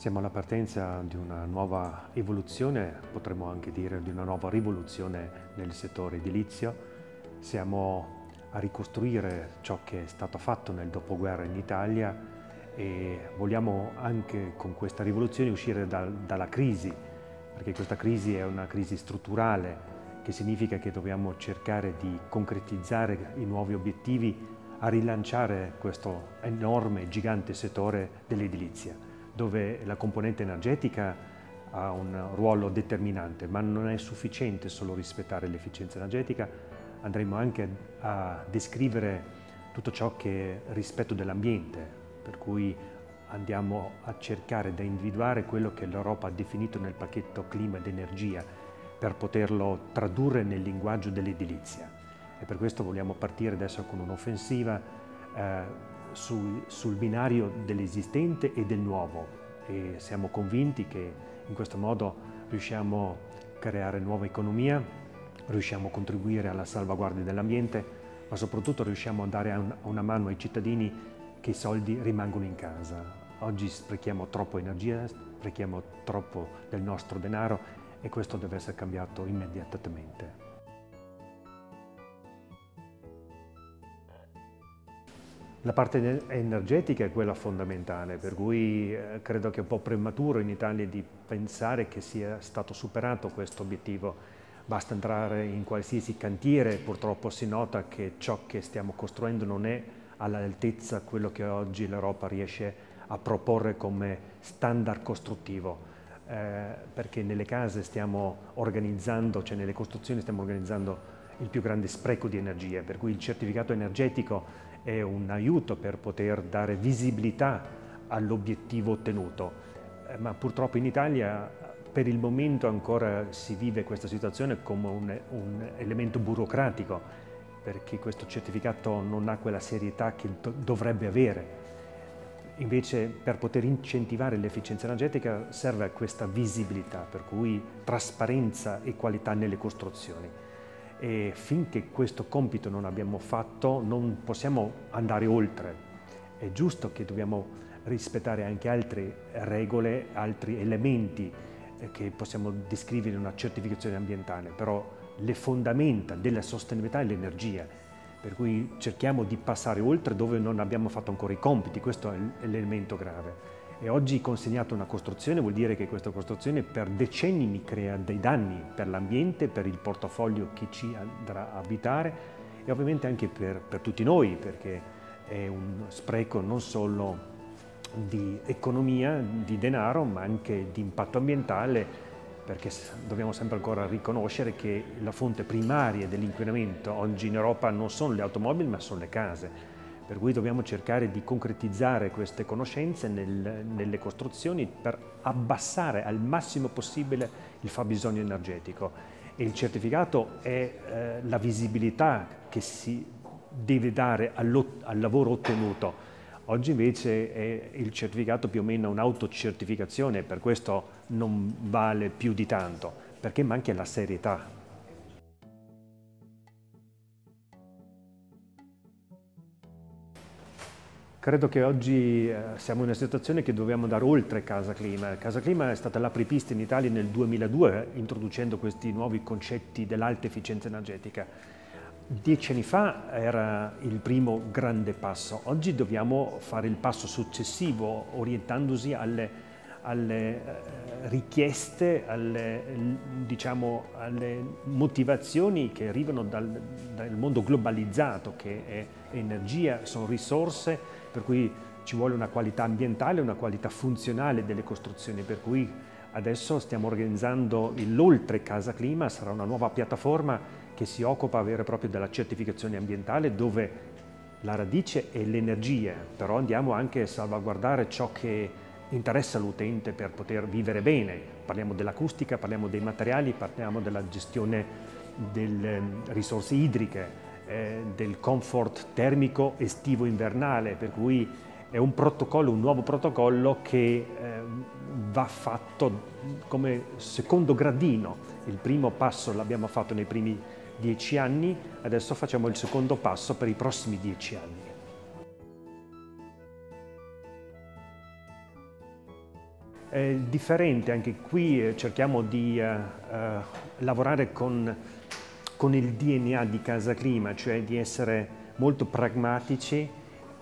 Siamo alla partenza di una nuova evoluzione, potremmo anche dire di una nuova rivoluzione nel settore edilizio. Siamo a ricostruire ciò che è stato fatto nel dopoguerra in Italia e vogliamo anche con questa rivoluzione uscire dalla crisi, perché questa crisi è una crisi strutturale, che significa che dobbiamo cercare di concretizzare i nuovi obiettivi a rilanciare questo enorme, gigante settore dell'edilizia, dove la componente energetica ha un ruolo determinante, ma non è sufficiente solo rispettare l'efficienza energetica, andremo anche a descrivere tutto ciò che è rispetto dell'ambiente, per cui andiamo a cercare di individuare quello che l'Europa ha definito nel pacchetto clima ed energia, per poterlo tradurre nel linguaggio dell'edilizia. E per questo vogliamo partire adesso con un'offensiva sul binario dell'esistente e del nuovo, e siamo convinti che in questo modo riusciamo a creare nuova economia, riusciamo a contribuire alla salvaguardia dell'ambiente, ma soprattutto riusciamo a dare una mano ai cittadini che i soldi rimangono in casa. Oggi sprechiamo troppo energia, sprechiamo troppo del nostro denaro, e questo deve essere cambiato immediatamente. La parte energetica è quella fondamentale, per cui credo che è un po' prematuro in Italia di pensare che sia stato superato questo obiettivo. Basta entrare in qualsiasi cantiere, purtroppo si nota che ciò che stiamo costruendo non è all'altezza quello che oggi l'Europa riesce a proporre come standard costruttivo. Perché nelle case stiamo organizzando, cioè nelle costruzioni stiamo organizzando il più grande spreco di energia, per cui il certificato energetico è un aiuto per poter dare visibilità all'obiettivo ottenuto, ma purtroppo in Italia per il momento ancora si vive questa situazione come un elemento burocratico, perché questo certificato non ha quella serietà che dovrebbe avere. Invece, per poter incentivare l'efficienza energetica serve questa visibilità, per cui trasparenza e qualità nelle costruzioni. E finché questo compito non abbiamo fatto, non possiamo andare oltre. È giusto che dobbiamo rispettare anche altre regole, altri elementi che possiamo descrivere in una certificazione ambientale, però le fondamenta della sostenibilità è l'energia, per cui cerchiamo di passare oltre dove non abbiamo fatto ancora i compiti, questo è l'elemento grave. E oggi consegnato una costruzione vuol dire che questa costruzione per decenni mi crea dei danni per l'ambiente, per il portafoglio che ci andrà a abitare e ovviamente anche per tutti noi, perché è un spreco non solo di economia, di denaro, ma anche di impatto ambientale, perché dobbiamo sempre ancora riconoscere che la fonte primaria dell'inquinamento oggi in Europa non sono le automobili ma sono le case, per cui dobbiamo cercare di concretizzare queste conoscenze nelle costruzioni per abbassare al massimo possibile il fabbisogno energetico, e il certificato è la visibilità che si deve dare al lavoro ottenuto. Oggi invece è il certificato più o meno un'autocertificazione, per questo non vale più di tanto, perché manca la serietà. Credo che oggi siamo in una situazione che dobbiamo andare oltre CasaClima. CasaClima è stata la prepista in Italia nel 2002, introducendo questi nuovi concetti dell'alta efficienza energetica. 10 anni fa era il primo grande passo, oggi dobbiamo fare il passo successivo orientandosi alle richieste, diciamo, alle motivazioni che arrivano dal mondo globalizzato, che è energia, sono risorse, per cui ci vuole una qualità ambientale, una qualità funzionale delle costruzioni, per cui adesso stiamo organizzando l'Oltre CasaClima, sarà una nuova piattaforma che si occupa vera e propria della certificazione ambientale, dove la radice è l'energia, però andiamo anche a salvaguardare ciò che interessa l'utente per poter vivere bene. Parliamo dell'acustica, parliamo dei materiali, parliamo della gestione delle risorse idriche, del comfort termico estivo-invernale, per cui è un protocollo, un nuovo protocollo che va fatto come secondo gradino. Il primo passo l'abbiamo fatto nei primi 10 anni, adesso facciamo il secondo passo per i prossimi 10 anni. differente. Anche qui cerchiamo di lavorare con il DNA di CasaClima, cioè di essere molto pragmatici,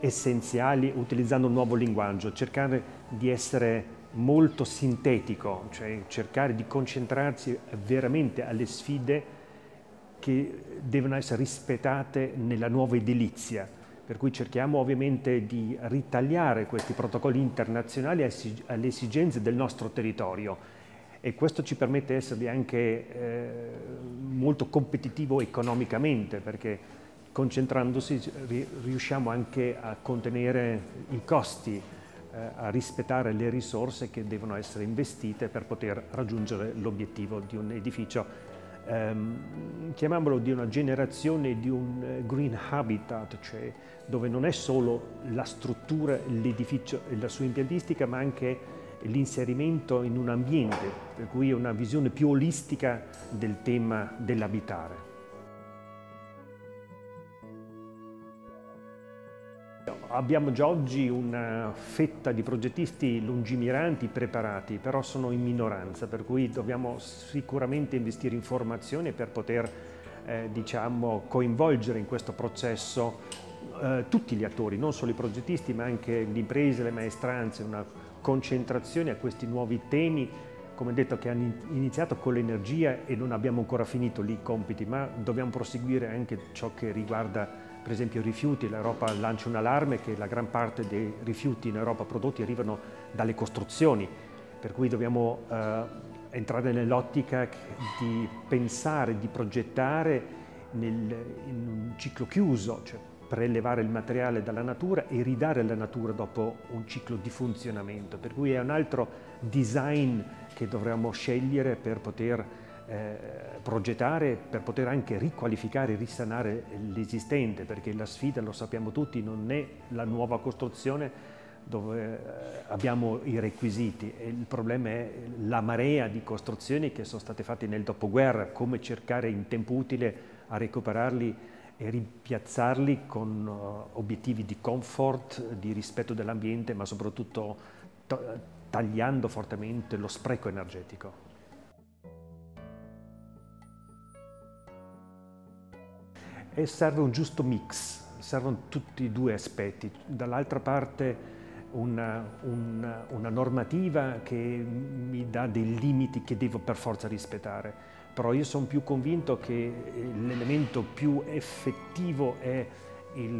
essenziali, utilizzando un nuovo linguaggio, cercare di essere molto sintetico, cioè cercare di concentrarsi veramente alle sfide che devono essere rispettate nella nuova edilizia. Per cui cerchiamo ovviamente di ritagliare questi protocolli internazionali alle esigenze del nostro territorio, e questo ci permette di essere anche molto competitivo economicamente, perché concentrandosi riusciamo anche a contenere i costi, a rispettare le risorse che devono essere investite per poter raggiungere l'obiettivo di un edificio, chiamiamolo di una generazione, di un green habitat, cioè dove non è solo la struttura, l'edificio e la sua impiantistica, ma anche l'inserimento in un ambiente, per cui è una visione più olistica del tema dell'abitare. Abbiamo già oggi una fetta di progettisti lungimiranti preparati, però sono in minoranza, per cui dobbiamo sicuramente investire in formazione per poter coinvolgere in questo processo tutti gli attori, non solo i progettisti, ma anche le imprese, le maestranze, una concentrazione a questi nuovi temi, come detto, che hanno iniziato con l'energia e non abbiamo ancora finito lì i compiti, ma dobbiamo proseguire anche ciò che riguarda per esempio i rifiuti. L'Europa lancia un allarme che la gran parte dei rifiuti in Europa prodotti arrivano dalle costruzioni, per cui dobbiamo entrare nell'ottica di pensare, di progettare in un ciclo chiuso, cioè prelevare il materiale dalla natura e ridare alla natura dopo un ciclo di funzionamento, per cui è un altro design che dovremmo scegliere per poter progettare, per poter anche riqualificare e risanare l'esistente, perché la sfida, lo sappiamo tutti, non è la nuova costruzione dove abbiamo i requisiti, il problema è la marea di costruzioni che sono state fatte nel dopoguerra, come cercare in tempo utile a recuperarli e rimpiazzarli con obiettivi di comfort, di rispetto dell'ambiente, ma soprattutto tagliando fortemente lo spreco energetico. E serve un giusto mix, servono tutti e due aspetti. Dall'altra parte una normativa che mi dà dei limiti che devo per forza rispettare, però io sono più convinto che l'elemento più effettivo è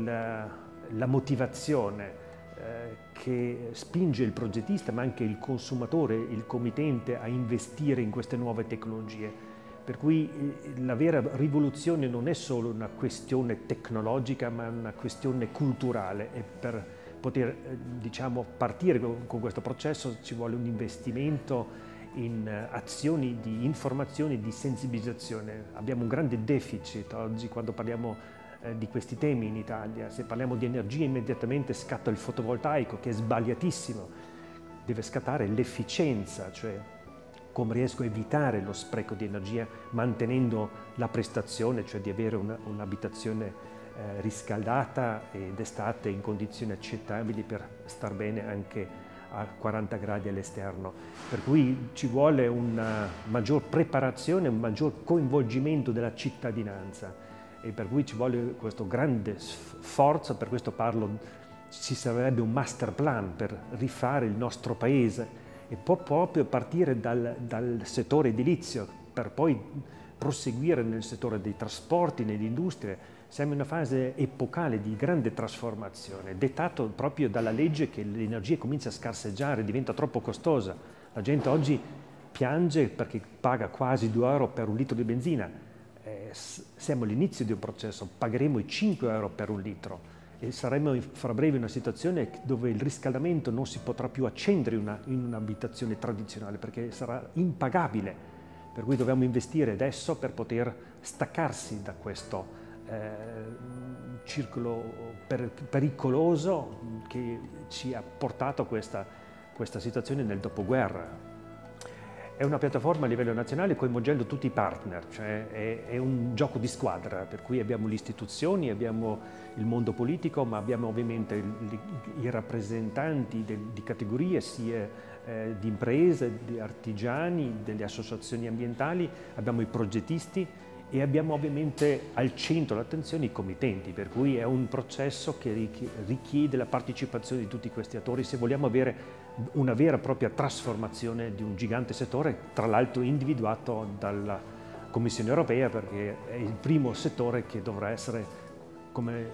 la motivazione che spinge il progettista, ma anche il consumatore, il committente, a investire in queste nuove tecnologie. Per cui la vera rivoluzione non è solo una questione tecnologica, ma una questione culturale, e per poter partire con questo processo ci vuole un investimento in azioni di informazione e di sensibilizzazione. Abbiamo un grande deficit oggi quando parliamo di questi temi in Italia. Se parliamo di energia immediatamente scatta il fotovoltaico, che è sbagliatissimo, deve scattare l'efficienza, cioè come riesco a evitare lo spreco di energia mantenendo la prestazione, cioè di avere un'abitazione riscaldata ed estate in condizioni accettabili per star bene anche a 40 gradi all'esterno. Per cui ci vuole una maggior preparazione, un maggior coinvolgimento della cittadinanza, e per cui ci vuole questo grande sforzo. Per questo ci sarebbe un master plan per rifare il nostro paese, e può proprio partire dal settore edilizio per poi proseguire nel settore dei trasporti, nell'industria. Siamo in una fase epocale di grande trasformazione, dettato proprio dalla legge che l'energia comincia a scarseggiare, diventa troppo costosa. La gente oggi piange perché paga quasi 2 euro per un litro di benzina. Siamo all'inizio di un processo, pagheremo i 5 euro per un litro. E saremo fra breve in una situazione dove il riscaldamento non si potrà più accendere in un'abitazione tradizionale, perché sarà impagabile, per cui dobbiamo investire adesso per poter staccarsi da questo circolo pericoloso che ci ha portato a questa situazione nel dopoguerra. È una piattaforma a livello nazionale coinvolgendo tutti i partner, cioè è un gioco di squadra, per cui abbiamo le istituzioni, abbiamo il mondo politico, ma abbiamo ovviamente i rappresentanti di categorie, sia di imprese, di artigiani, delle associazioni ambientali, abbiamo i progettisti e abbiamo ovviamente al centro l'attenzione i committenti, per cui è un processo che richiede la partecipazione di tutti questi attori se vogliamo avere una vera e propria trasformazione di un gigante settore, tra l'altro individuato dalla Commissione europea, perché è il primo settore che dovrà essere, come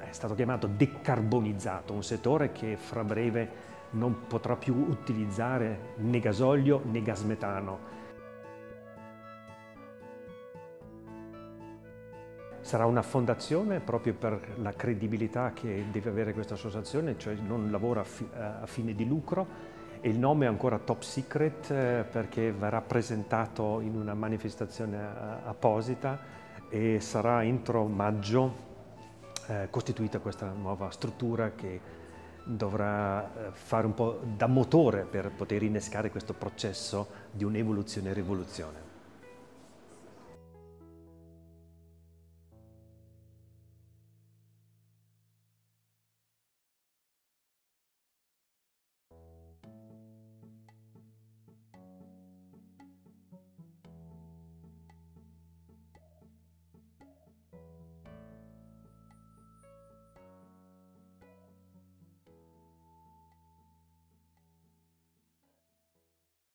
è stato chiamato, decarbonizzato, un settore che fra breve non potrà più utilizzare né gasolio né gas metano. Sarà una fondazione proprio per la credibilità che deve avere questa associazione, cioè non lavora a fine di lucro, e il nome è ancora top secret perché verrà presentato in una manifestazione apposita e sarà entro maggio costituita questa nuova struttura che dovrà fare un po' da motore per poter innescare questo processo di un'evoluzione e rivoluzione.